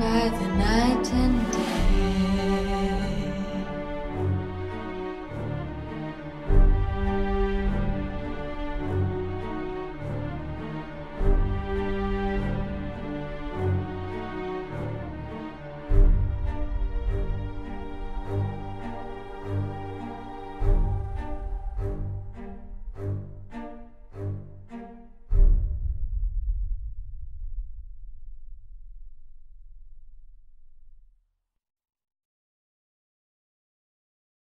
by the